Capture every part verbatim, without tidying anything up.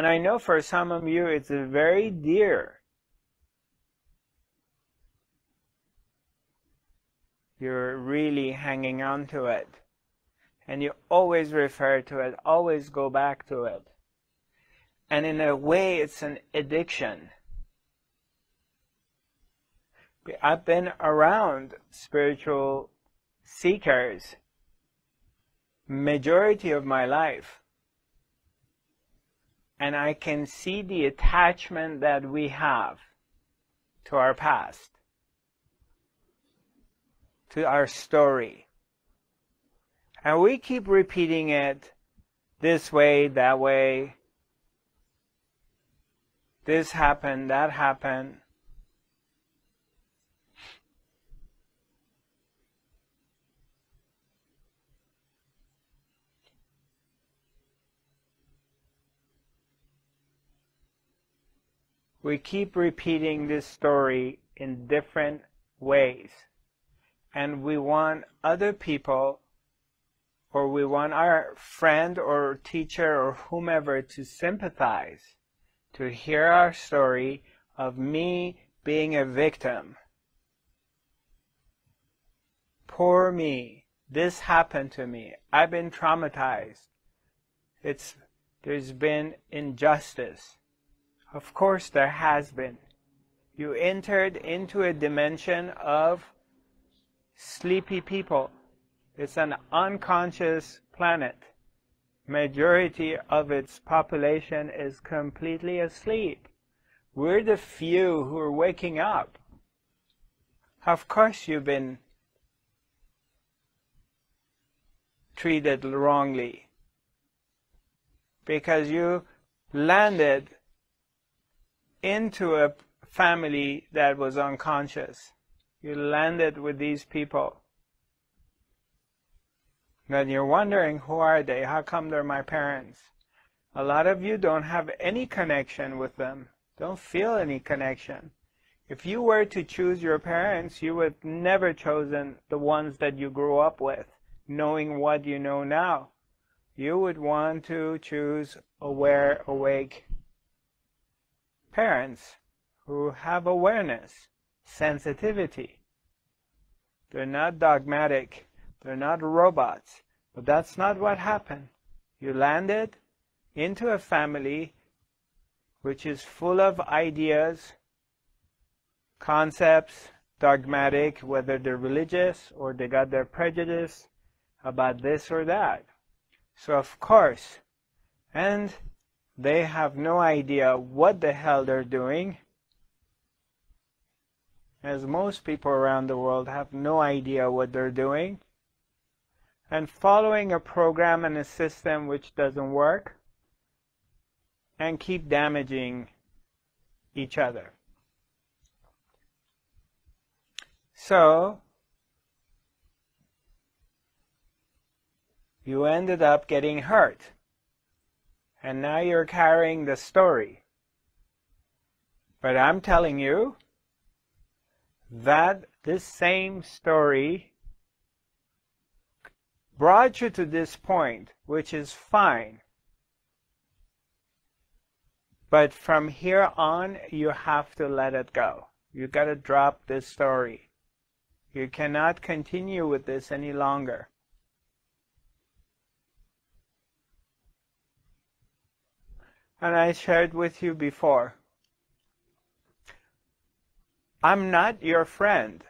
And I know for some of you it's very dear. You're really hanging on to it. And you always refer to it, always go back to it. And in a way, it's an addiction. I've been around spiritual seekers majority of my life, and I can see the attachment that we have to our past, to our story. And we keep repeating it this way, that way, this happened, that happened. We keep repeating this story in different ways, and we want other people, or we want our friend or teacher or whomever to sympathize, to hear our story of me being a victim. Poor me, this happened to me, I've been traumatized, it's, there's been injustice. Of course there has been. You entered into a dimension of sleepy people. It's an unconscious planet. Majority of its population is completely asleep. We're the few who are waking up. Of course you've been treated wrongly, because you landed into a family that was unconscious. You landed with these people. Then you're wondering, who are they? How come they're my parents? A lot of you don't have any connection with them. Don't feel any connection. If you were to choose your parents, you would never chosen the ones that you grew up with, knowing what you know now. You would want to choose aware, awake parents who have awareness, sensitivity. They're not dogmatic, they're not robots, but that's not what happened. You landed into a family which is full of ideas, concepts, dogmatic, whether they're religious or they got their prejudice about this or that. So of course, and they have no idea what the hell they're doing, as most people around the world have no idea what they're doing, and following a program and a system which doesn't work, and keep damaging each other. So you ended up getting hurt. And now you're carrying the story. But I'm telling you that this same story brought you to this point, which is fine. But from here on, you have to let it go. You got to drop this story. You cannot continue with this any longer. And I shared with you before, I'm not your friend.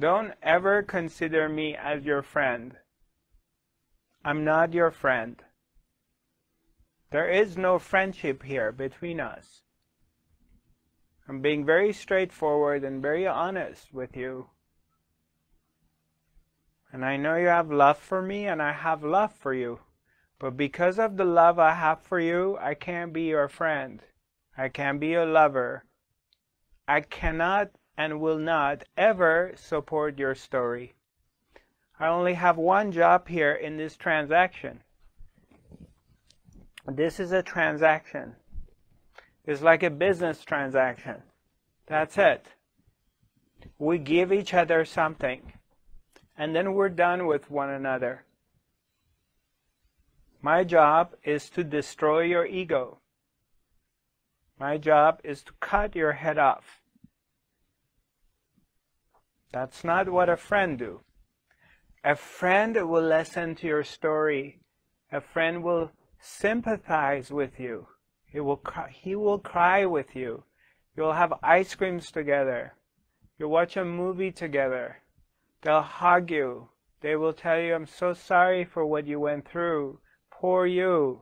Don't ever consider me as your friend. I'm not your friend. There is no friendship here between us. I'm being very straightforward and very honest with you. And I know you have love for me, and I have love for you. But because of the love I have for you, I can't be your friend. I can't be your lover. I cannot and will not ever support your story. I only have one job here in this transaction. This is a transaction. It's like a business transaction. That's it. We give each other something, and then we're done with one another. My job is to destroy your ego. My job is to cut your head off. That's not what a friend do. A friend will listen to your story. A friend will sympathize with you. He will cry, he will cry with you. You'll have ice creams together. You'll watch a movie together. They'll hug you. They will tell you, I'm so sorry for what you went through. Poor you.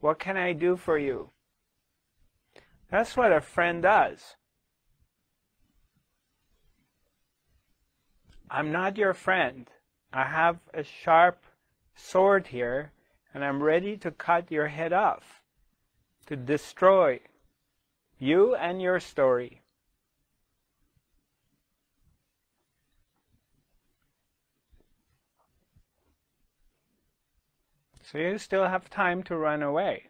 What can I do for you? That's what a friend does. I'm not your friend. I have a sharp sword here, and I'm ready to cut your head off, to destroy you and your story. So you still have time to run away.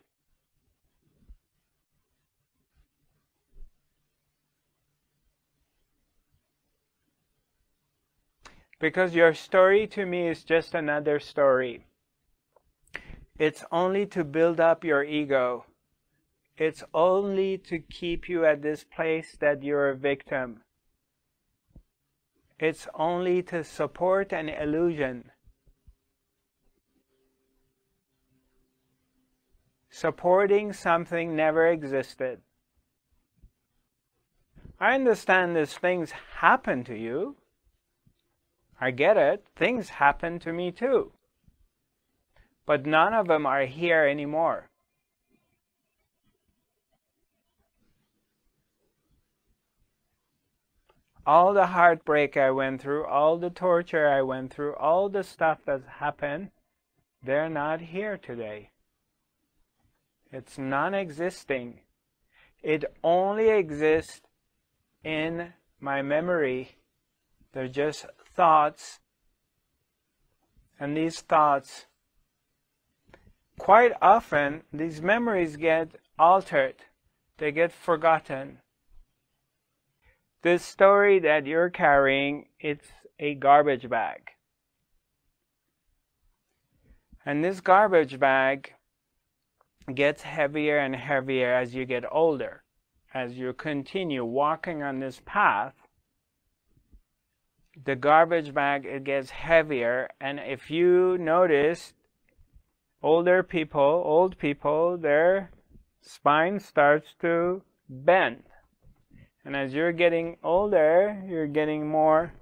Because your story to me is just another story. It's only to build up your ego. It's only to keep you at this place that you're a victim. It's only to support an illusion. Supporting something never existed. I understand these things happen to you. I get it. Things happen to me too. But none of them are here anymore. All the heartbreak I went through, all the torture I went through, all the stuff that's happened, they're not here today. It's non-existing. It only exists in my memory. They're just thoughts, and these thoughts, quite often, these memories get altered, they get forgotten. This story that you're carrying, it's a garbage bag. And this garbage bag gets heavier and heavier as you get older, as you continue walking on this path. The garbage bag, it gets heavier, and if you notice, older people, old people, their spine starts to bend. And as you're getting older, you're getting more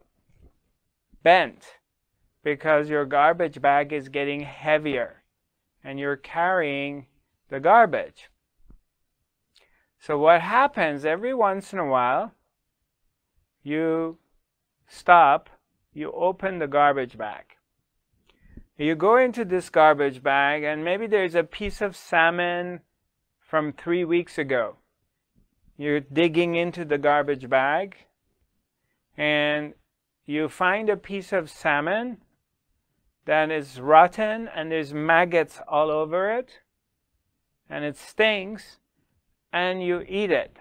bent because your garbage bag is getting heavier and you're carrying the garbage. So what happens every once in a while, you stop, you open the garbage bag. You go into this garbage bag, and maybe there's a piece of salmon from three weeks ago. You're digging into the garbage bag, and you find a piece of salmon that is rotten, and there's maggots all over it, and it stinks, and you eat it.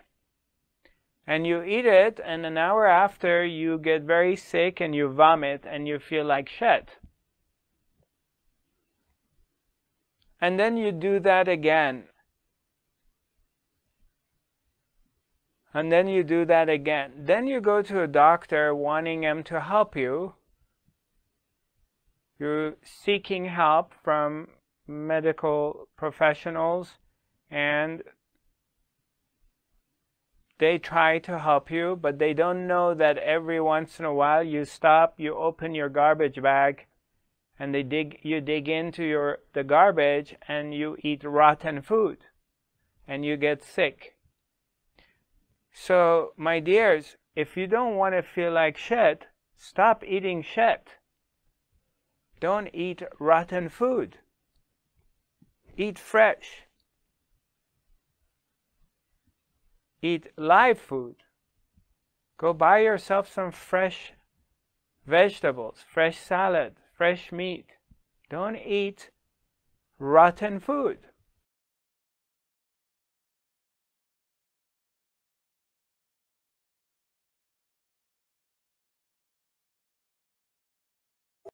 And you eat it, and an hour after you get very sick and you vomit and you feel like shit. And then you do that again. And then you do that again. Then you go to a doctor wanting him to help you. You're seeking help from medical professionals, and they try to help you, but they don't know that every once in a while you stop, you open your garbage bag, and they dig, you dig into your, the garbage, and you eat rotten food, and you get sick. So, my dears, if you don't want to feel like shit, stop eating shit. Don't eat rotten food. Eat fresh. Eat live food. Go buy yourself some fresh vegetables, fresh salad, fresh meat. Don't eat rotten food.